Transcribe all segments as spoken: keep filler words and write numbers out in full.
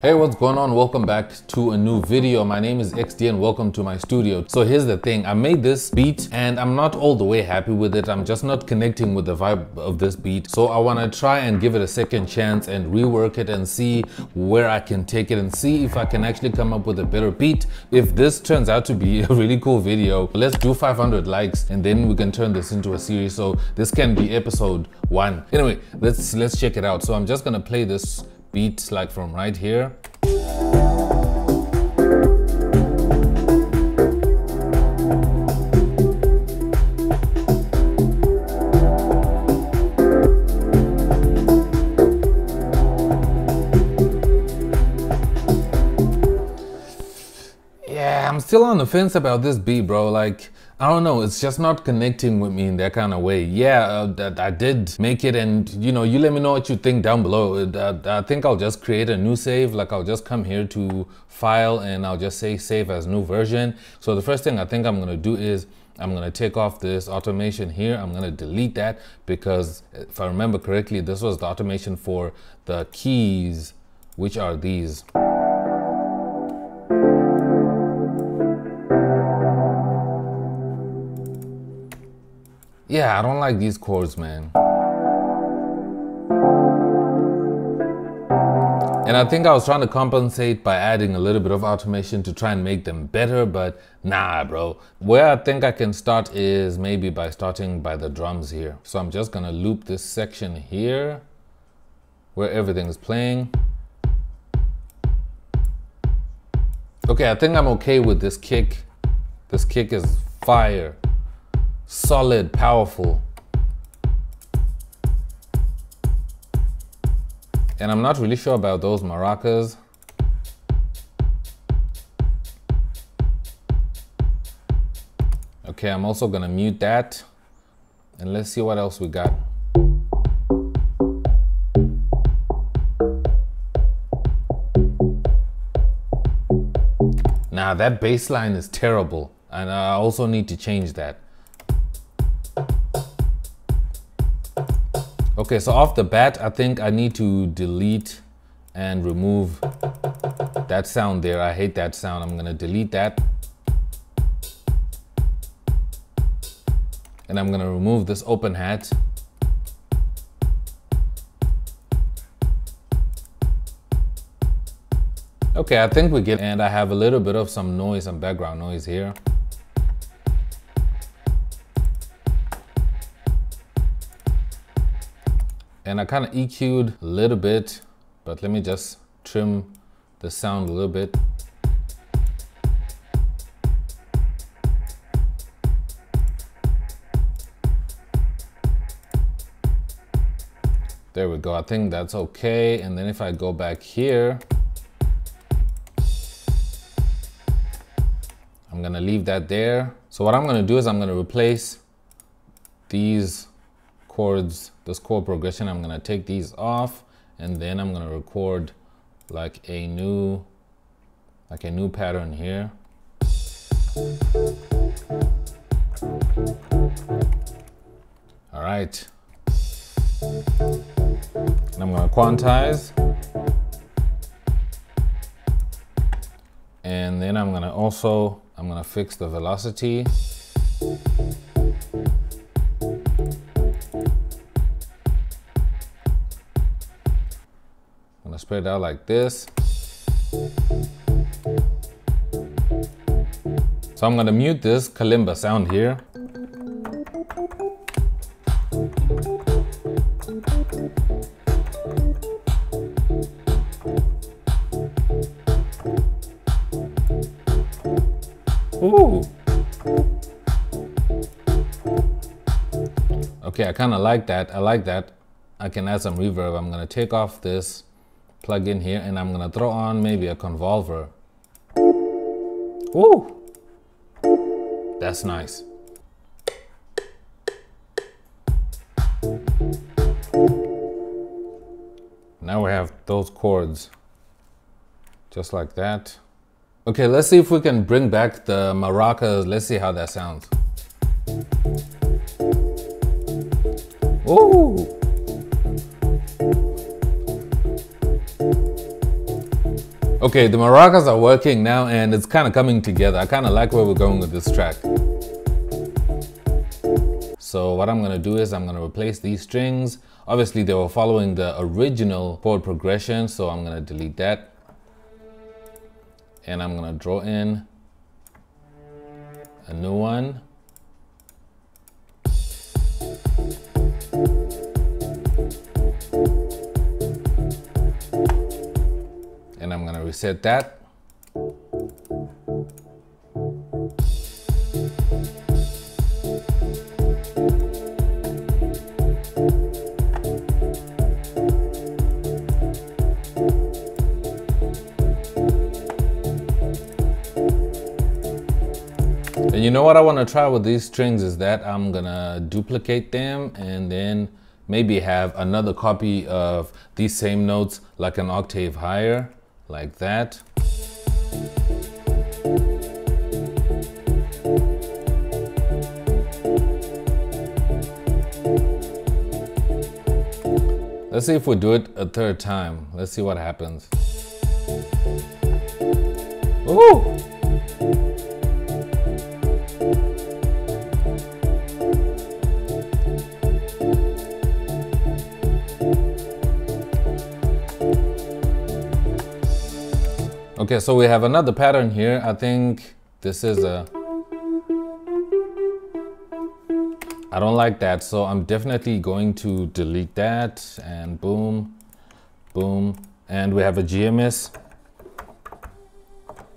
Hey, what's going on? Welcome back to a new video. My name is X D and welcome to my studio. So here's the thing, I made this beat and I'm not all the way happy with it. I'm just not connecting with the vibe of this beat, so I want to try and give it a second chance and rework it and see where I can take it and see if I can actually come up with a better beat. If this turns out to be a really cool video, let's do five hundred likes and then we can turn this into a series, so this can be episode one. Anyway, let's let's check it out. So I'm just gonna play this beat like from right here. Yeah, I'm still on the fence about this beat, bro. Like, I don't know, it's just not connecting with me in that kind of way. Yeah, that uh, I did make it, and you know, you let me know what you think down below. I, I think I'll just create a new save. Like, I'll just come here to file and I'll just say save as new version. So the first thing I think I'm gonna do is I'm gonna take off this automation here. I'm gonna delete that because if I remember correctly, this was the automation for the keys, which are these. Yeah, I don't like these chords, man. And I think I was trying to compensate by adding a little bit of automation to try and make them better, but nah, bro. Where I think I can start is maybe by starting by the drums here. So I'm just gonna loop this section here where everything's playing. Okay, I think I'm okay with this kick. This kick is fire. Solid, powerful. And I'm not really sure about those maracas. Okay, I'm also gonna mute that. And let's see what else we got. Nah, that bass line is terrible. And I also need to change that. Okay, so off the bat, I think I need to delete and remove that sound there. I hate that sound. I'm gonna delete that. And I'm gonna remove this open hat. Okay, I think we get, and I have a little bit of some noise, some background noise here. And I kind of E Q'd a little bit, but let me just trim the sound a little bit. There we go, I think that's okay. And then if I go back here, I'm gonna leave that there. So what I'm gonna do is I'm gonna replace these chords, this chord progression. I'm gonna take these off, and then I'm gonna record like a new, like a new pattern here. All right, and I'm gonna quantize, and then I'm gonna also, I'm gonna fix the velocity. Spread out like this. So I'm gonna mute this kalimba sound here. Ooh. Okay, I kinda like that, I like that. I can add some reverb. I'm gonna take off this plug in here, and I'm gonna throw on maybe a convolver. Ooh, that's nice. Now we have those chords, just like that. Okay, let's see if we can bring back the maracas. Let's see how that sounds. Ooh. Okay, the maracas are working now and it's kind of coming together. I kind of like where we're going with this track. So what I'm going to do is I'm going to replace these strings. Obviously they were following the original chord progression, so I'm going to delete that. And I'm going to draw in a new one. And I'm going to reset that. And you know what I want to try with these strings is that I'm gonna duplicate them and then maybe have another copy of these same notes like an octave higher, like that. Let's see if we do it a third time. Let's see what happens. Ooh! Okay, so we have another pattern here. I think this is a... I don't like that, so I'm definitely going to delete that. And boom, boom. And we have a G M S.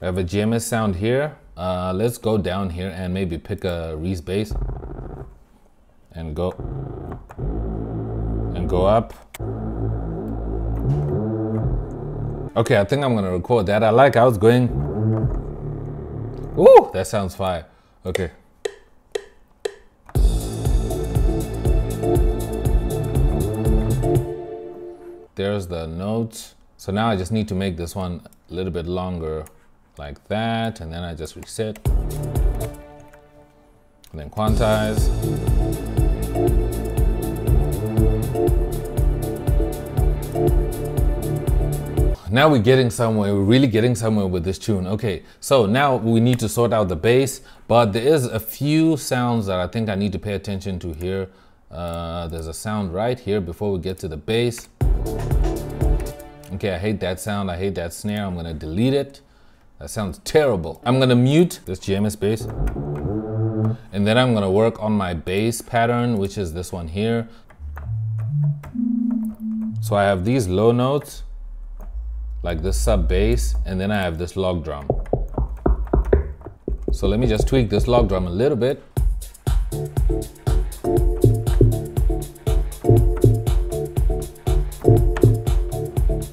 We have a G M S sound here. Uh, let's go down here and maybe pick a Reese bass. And go... And go up. Okay, I think I'm gonna record that. I like how it's going. Ooh, that sounds fire. Okay. There's the notes. So now I just need to make this one a little bit longer, like that, and then I just reset. And then quantize. Now we're getting somewhere, we're really getting somewhere with this tune. Okay, so now we need to sort out the bass, but there is a few sounds that I think I need to pay attention to here. Uh, there's a sound right here before we get to the bass. Okay, I hate that sound, I hate that snare, I'm gonna delete it. That sounds terrible. I'm gonna mute this G M S bass. And then I'm gonna work on my bass pattern, which is this one here. So I have these low notes, like this sub bass, and then I have this log drum. So let me just tweak this log drum a little bit.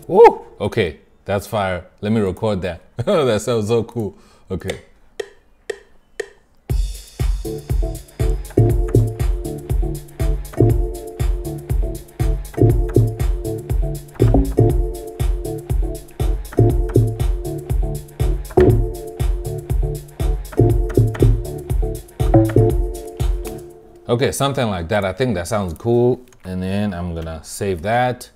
Woo! Okay, that's fire. Let me record that. That sounds so cool. Okay. Okay, something like that. I think that sounds cool. And then I'm gonna save that.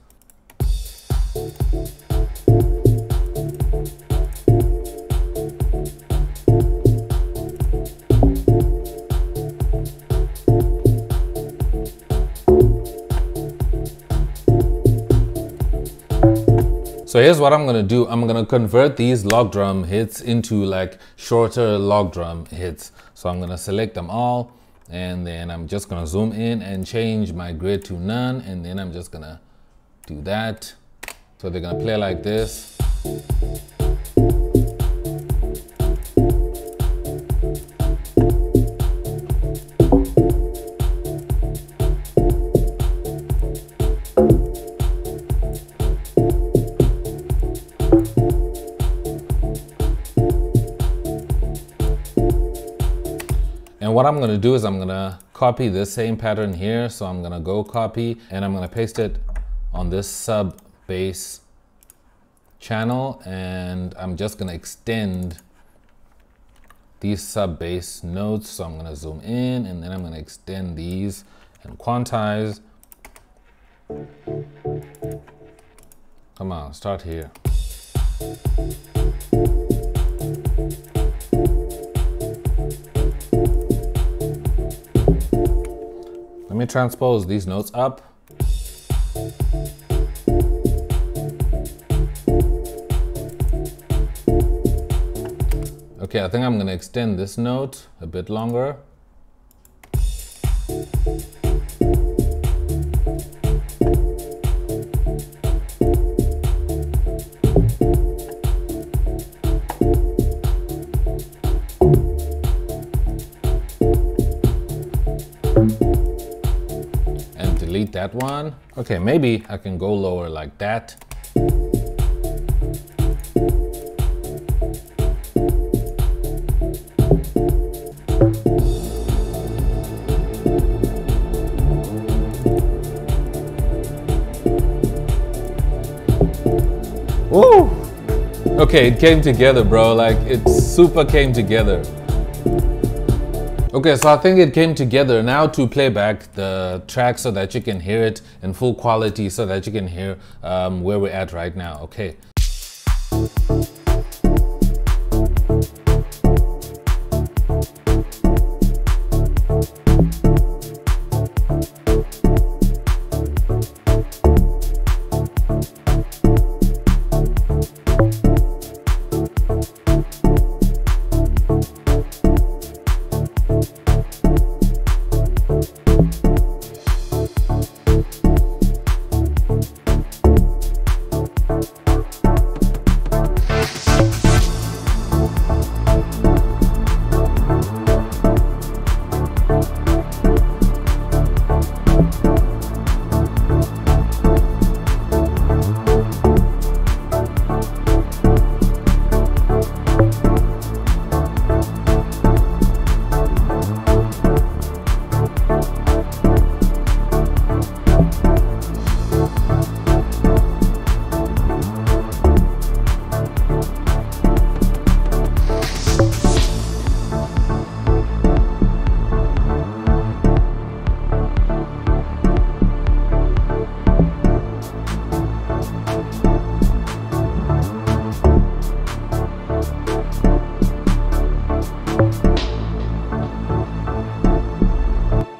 So here's what I'm gonna do. I'm gonna convert these log drum hits into like shorter log drum hits. So I'm gonna select them all. And then I'm just gonna zoom in and change my grid to none, and then I'm just gonna do that. So they're gonna play like this. And what I'm gonna do is I'm gonna copy this same pattern here. So I'm gonna go copy and I'm gonna paste it on this sub bass channel. And I'm just gonna extend these sub bass notes. So I'm gonna zoom in and then I'm gonna extend these and quantize. Come on, start here. and transpose these notes up. Okay, I think I'm going to extend this note a bit longer. And delete that one. Okay, maybe I can go lower like that. Woo! Okay, it came together, bro. Like, it super came together. Okay, so I think it came together. Now to play back the track so that you can hear it in full quality, so that you can hear um, where we're at right now. Okay.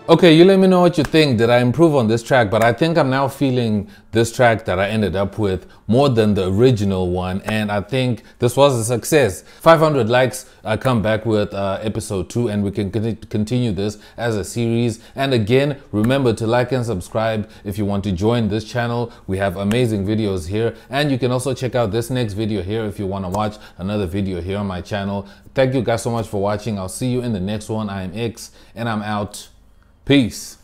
Okay, you let me know what you think. Did I improve on this track? But I think I'm now feeling this track that I ended up with more than the original one, and I think this was a success. five hundred likes, I come back with uh, episode two, and we can con continue this as a series. And again, remember to like and subscribe if you want to join this channel. We have amazing videos here, and you can also check out this next video here if you want to watch another video here on my channel. Thank you guys so much for watching. I'll see you in the next one. I am X, and I'm out. Peace.